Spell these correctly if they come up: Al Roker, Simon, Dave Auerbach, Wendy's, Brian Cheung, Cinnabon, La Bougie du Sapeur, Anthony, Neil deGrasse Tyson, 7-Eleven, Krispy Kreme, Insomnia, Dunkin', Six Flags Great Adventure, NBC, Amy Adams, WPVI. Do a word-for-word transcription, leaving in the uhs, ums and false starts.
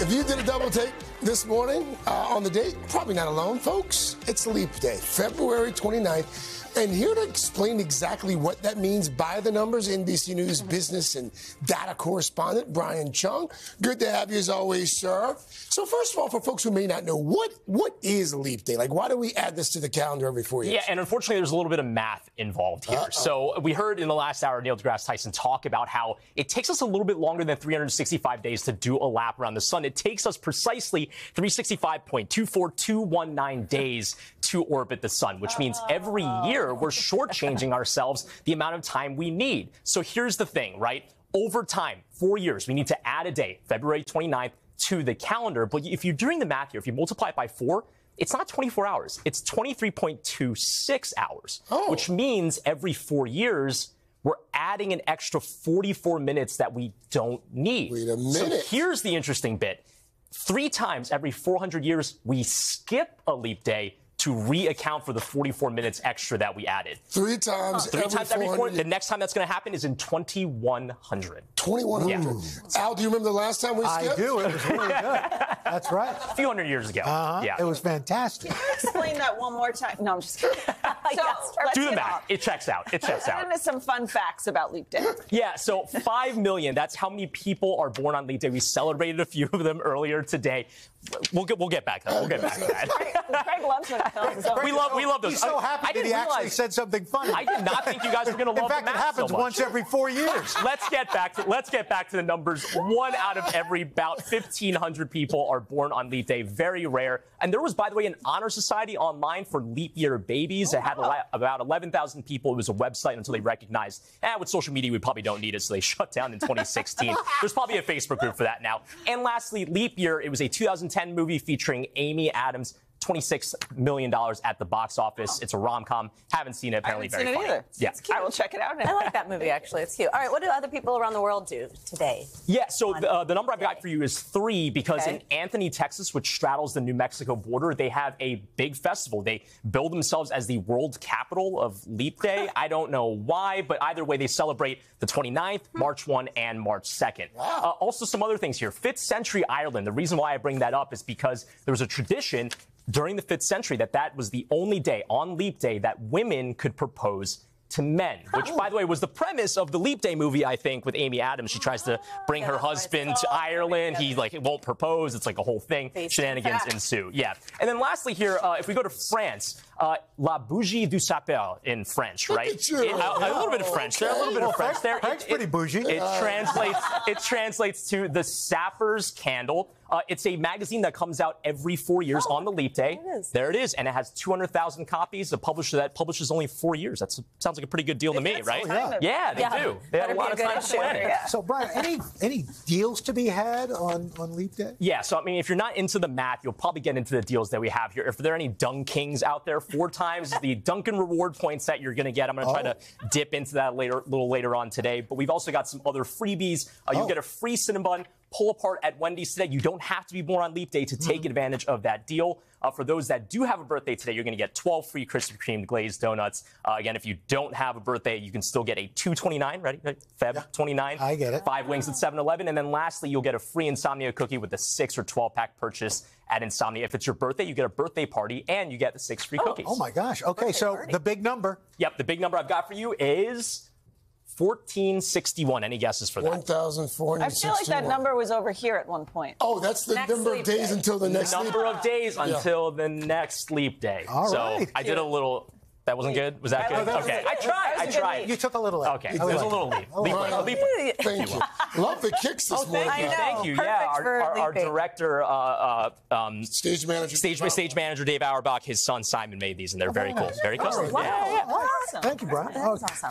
If you did a double take this morning uh, on the date, probably not alone, folks. It's Leap Day, February twenty-ninth. And here to explain exactly what that means by the numbers, N B C News business and data correspondent Brian Cheung. Good to have you as always, sir. So first of all, for folks who may not know, what what is Leap Day? Like, why do we add this to the calendar every four years? Yeah, and unfortunately, there's a little bit of math involved here. Uh-oh. So we heard in the last hour Neil deGrasse Tyson talk about how it takes us a little bit longer than three hundred sixty-five days to do a lap around the sun. It takes us precisely three hundred sixty-five point two four two one nine days to orbit the sun, which means every year we're shortchanging ourselves the amount of time we need. So here's the thing, right? Over time, four years, we need to add a day, February twenty-ninth, to the calendar. But if you're doing the math here, if you multiply it by four, it's not twenty-four hours. It's twenty-three point two six hours, oh. which means every four years, we're adding an extra forty-four minutes that we don't need. Wait a minute. So here's the interesting bit. Three times every four hundred years, we skip a leap day to reaccount for the forty-four minutes extra that we added. Three times uh, Three every times every four hundred. The next time that's going to happen is in twenty-one hundred. twenty-one hundred. Yeah. Al, do you remember the last time we skipped? I do. It was really good. That's right. A few hundred years ago. Uh-huh. Yeah. It was fantastic. Can you explain that one more time? No, I'm just kidding. So, yes. Do the math. It checks out. It checks out. And there's some fun facts about Leap Day. Yeah, so five million, that's how many people are born on Leap Day. We celebrated a few of them earlier today. We'll get, we'll get back to that. We'll get back to that. Greg, Greg loves when it so We love, we love those. He's so happy I, that I he actually realize, said something funny. I did not think you guys were going to love the math. In fact, it happens so once every four years. Let's get back to let's get back to the numbers. One out of every about fifteen hundred people are born on Leap Day. Very rare. And there was, by the way, an honor society online for leap year babies. Oh, it had wow. about eleven thousand people. It was a website until they recognized, eh, with social media, we probably don't need it. So they shut down in twenty sixteen. There's probably a Facebook group for that now. And lastly, Leap Year. It was a two thousand ten movie featuring Amy Adams. twenty-six million dollars at the box office. Oh. It's a rom-com. Haven't seen it. Apparently, I haven't very seen it funny. Either. Yeah. It's cute. I will check it out now. I like that movie, actually. It's cute. All right, what do other people around the world do today? Yeah, so the, uh, the number I've got for you is three, because okay. in Anthony, Texas, which straddles the New Mexico border, they have a big festival. They build themselves as the world capital of Leap Day. I don't know why, but either way, they celebrate the twenty-ninth, hmm. March first, and March second. Wow. Uh, also, some other things here. fifth century Ireland. The reason why I bring that up is because there was a tradition during the fifth century that that was the only day on Leap Day that women could propose to men, which, by the way, was the premise of the Leap Day movie, I think, with Amy Adams. She tries to bring her husband to Ireland. He, like, won't propose. It's like a whole thing. Shenanigans ensue. Yeah. And then lastly here, uh, if we go to France, uh, La Bougie du Sapeur in French, right? It, a, a little bit of French. There, a little bit of French there. Frank's pretty bougie. It translates. It translates to the Sapper's Candle. Uh, it's a magazine that comes out every four years oh, on the Leap Day. There it is. There it is. And it has two hundred thousand copies. A publisher that publishes only four years. That sounds like a pretty good deal to me, so, right? Yeah, yeah they yeah. do. They have a lot of time to plan it. Yeah. So, Brian, any, any deals to be had on, on Leap Day? Yeah, so, I mean, if you're not into the math, you'll probably get into the deals that we have here. If there are any Dunkin's out there, four times the Dunkin' reward points that you're going to get. I'm going to oh. try to dip into that later, a little later on today. But we've also got some other freebies. Uh, you'll oh. get a free Cinnabon pull apart at Wendy's today. You don't have to be born on Leap Day to take advantage of that deal. Uh, for those that do have a birthday today, you're going to get twelve free Krispy Kreme glazed donuts. Uh, again, if you don't have a birthday, you can still get a two twenty-nine, ready? February twenty-nine. I get it. Five wings at seven eleven. And then lastly, you'll get a free Insomnia cookie with a six or twelve pack purchase at Insomnia. If it's your birthday, you get a birthday party and you get the six free oh, cookies. Oh, my gosh. Okay, birthday so party. The big number. Yep, the big number I've got for you is fourteen sixty-one. Any guesses for that? one thousand four hundred sixty-one. I feel like that number was over here at one point. Oh, that's the next number of days day. until the next number leap day. Number of days yeah. until the next leap day. All so right. I did a little... That wasn't good? Was that good? Okay. I tried. I tried. You took a little leap. Okay. It was a little leap. Leap. Thank you. Love the kicks this morning. Thank you. Yeah. Our director, stage manager, stage manager Dave Auerbach, his son Simon made these, and they're very cool. Very custom. Wow. Thank you, Brian. That's awesome.